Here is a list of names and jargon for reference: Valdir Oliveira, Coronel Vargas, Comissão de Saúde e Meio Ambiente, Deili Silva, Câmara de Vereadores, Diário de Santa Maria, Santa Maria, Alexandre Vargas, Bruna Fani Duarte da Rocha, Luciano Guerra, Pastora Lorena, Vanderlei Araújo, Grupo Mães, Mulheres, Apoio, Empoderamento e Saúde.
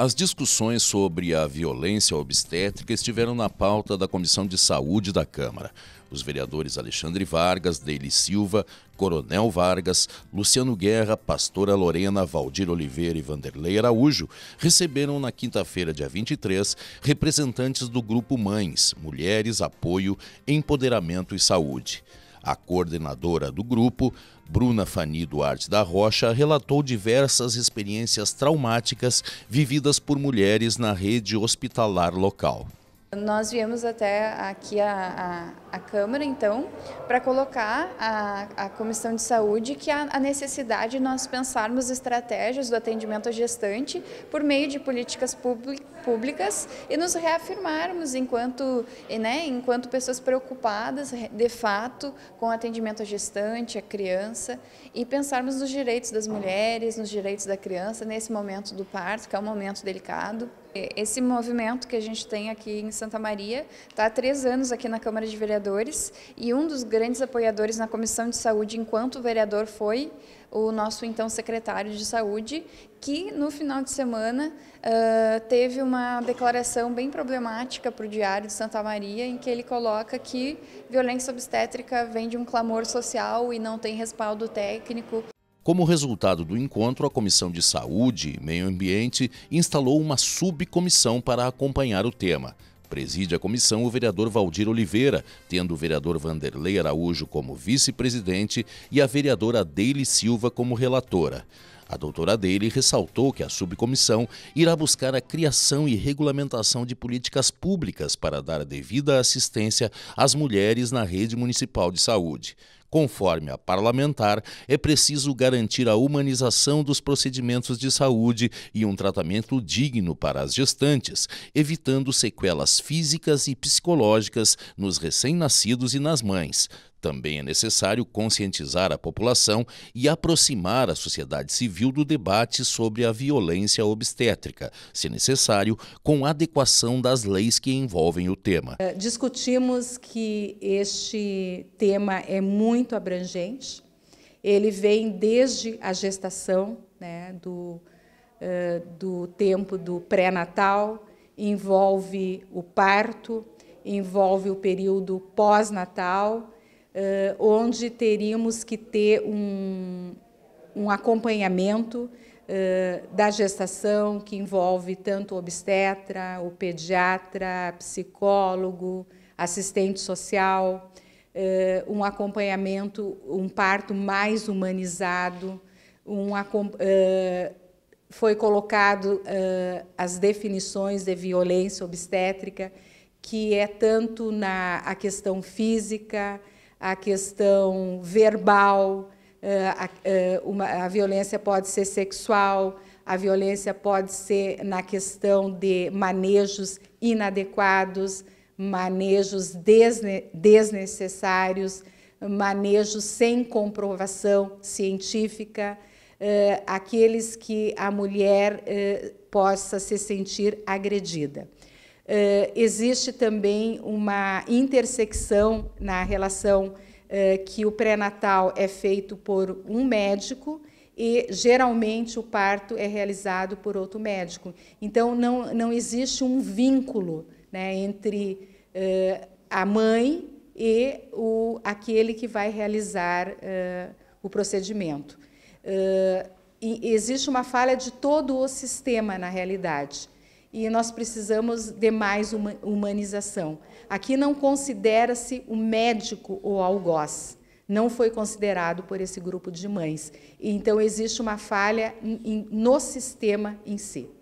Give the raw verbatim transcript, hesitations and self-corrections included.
As discussões sobre a violência obstétrica estiveram na pauta da Comissão de Saúde da Câmara. Os vereadores Alexandre Vargas, Deili Silva, Coronel Vargas, Luciano Guerra, Pastora Lorena, Valdir Oliveira e Vanderlei Araújo receberam na quinta-feira, dia vinte e três, representantes do Grupo Mães, Mulheres, Apoio, Empoderamento e Saúde. A coordenadora do grupo, Bruna Fani Duarte da Rocha, relatou diversas experiências traumáticas vividas por mulheres na rede hospitalar local. Nós viemos até aqui a, a, a Câmara, então, para colocar a, a Comissão de Saúde que há a necessidade de nós pensarmos estratégias do atendimento à gestante por meio de políticas públicas e nos reafirmarmos enquanto, né, enquanto pessoas preocupadas, de fato, com o atendimento à gestante, à criança, e pensarmos nos direitos das mulheres, nos direitos da criança, nesse momento do parto, que é um momento delicado. Esse movimento que a gente tem aqui em Santa Maria está há três anos aqui na Câmara de Vereadores, e um dos grandes apoiadores na Comissão de Saúde enquanto vereador foi o nosso então secretário de Saúde, que no final de semana uh, teve uma declaração bem problemática para o Diário de Santa Maria, em que ele coloca que violência obstétrica vem de um clamor social e não tem respaldo técnico. Como resultado do encontro, a Comissão de Saúde e Meio Ambiente instalou uma subcomissão para acompanhar o tema. Preside a comissão o vereador Valdir Oliveira, tendo o vereador Vanderlei Araújo como vice-presidente e a vereadora Deili Silva como relatora. A doutora Deili ressaltou que a subcomissão irá buscar a criação e regulamentação de políticas públicas para dar a devida assistência às mulheres na rede municipal de saúde. Conforme a parlamentar, é preciso garantir a humanização dos procedimentos de saúde e um tratamento digno para as gestantes, evitando sequelas físicas e psicológicas nos recém-nascidos e nas mães. Também é necessário conscientizar a população e aproximar a sociedade civil do debate sobre a violência obstétrica, se necessário, com adequação das leis que envolvem o tema. Discutimos que este tema é muito abrangente, ele vem desde a gestação, né, do, uh, do tempo do pré-natal, envolve o parto, envolve o período pós-natal, Uh, onde teríamos que ter um, um acompanhamento uh, da gestação, que envolve tanto o obstetra, o pediatra, psicólogo, assistente social, uh, um acompanhamento, um parto mais humanizado, um, uh, foi colocado uh, as definições de violência obstétrica, que é tanto na a questão física, a questão verbal, a, a violência pode ser sexual, a violência pode ser na questão de manejos inadequados, manejos desnecessários, manejos sem comprovação científica, aqueles que a mulher possa se sentir agredida. Uh, existe também uma intersecção na relação uh, que o pré-natal é feito por um médico e, geralmente, o parto é realizado por outro médico. Então, não, não existe um vínculo, né, entre uh, a mãe e o, aquele que vai realizar uh, o procedimento. Uh, e existe uma falha de todo o sistema, na realidade. E nós precisamos de mais uma humanização. Aqui não considera-se o médico o algoz, não foi considerado por esse grupo de mães. Então, existe uma falha no sistema em si.